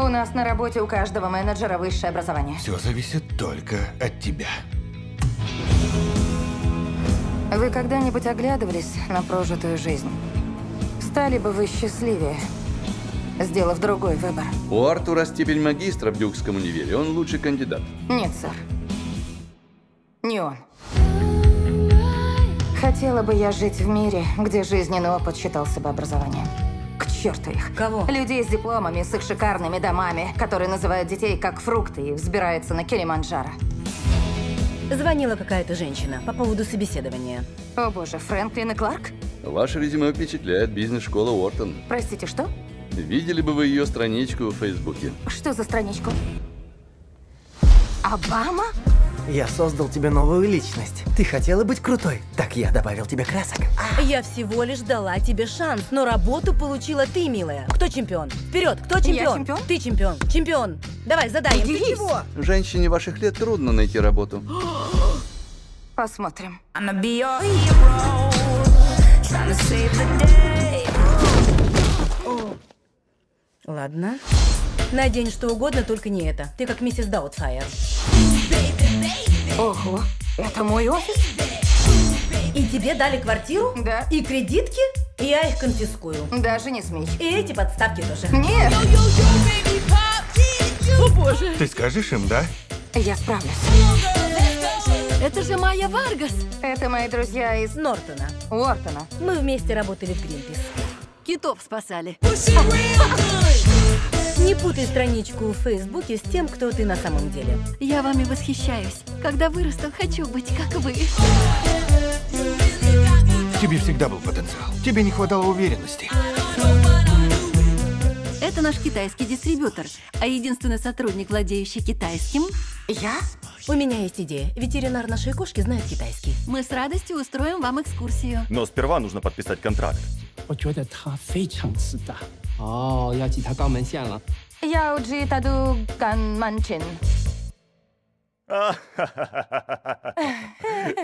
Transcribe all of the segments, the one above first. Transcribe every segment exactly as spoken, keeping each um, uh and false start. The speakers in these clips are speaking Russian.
У нас на работе у каждого менеджера высшее образование. Все зависит только от тебя. Вы когда-нибудь оглядывались на прожитую жизнь? Стали бы вы счастливее, сделав другой выбор? У Артура степень магистра в Дюкском универе. Он лучший кандидат. Нет, сэр. Не он. Хотела бы я жить в мире, где жизненный опыт считался бы образованием. К черту их. Кого? Людей с дипломами, с их шикарными домами, которые называют детей как фрукты и взбираются на Килиманджаро. Звонила какая-то женщина по поводу собеседования. О боже, Фрэнклин и Кларк? Ваше резюме впечатляет. Бизнес-школа Уортон. Простите, что? Видели бы вы ее страничку в Фейсбуке. Что за страничку? Обама? Я создал тебе новую личность. Ты хотела быть крутой, так я добавил тебе красок. А. Я всего лишь дала тебе шанс, но работу получила ты, милая. Кто чемпион? Вперед, кто чемпион? Я чемпион? Ты чемпион. Чемпион. Давай, задай им. Ты чего? Женщине ваших лет трудно найти работу. Посмотрим. О. Ладно. Надень что угодно, только не это. Ты как миссис Даутфайер. Ого, это мой офис? И тебе дали квартиру? Да. И кредитки? И я их конфискую. Даже не смей. И эти подставки тоже. Нет. О боже. Ты скажешь им, да? Я справлюсь. Это же Майя Варгас. Это мои друзья из... Нортона. Уортона. Мы вместе работали в Кринпис. Китов спасали. Не путай страничку в Фейсбуке с тем, кто ты на самом деле. Я вами восхищаюсь. Когда вырасту, хочу быть как вы. Тебе всегда был потенциал. Тебе не хватало уверенности. Это наш китайский дистрибьютор. А единственный сотрудник, владеющий китайским... Я? У меня есть идея. Ветеринар нашей кошки знает китайский. Мы с радостью устроим вам экскурсию. Но сперва нужно подписать контракт. О, я читаю комментарии. Я учитаю ганманчин.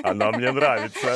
Она мне нравится.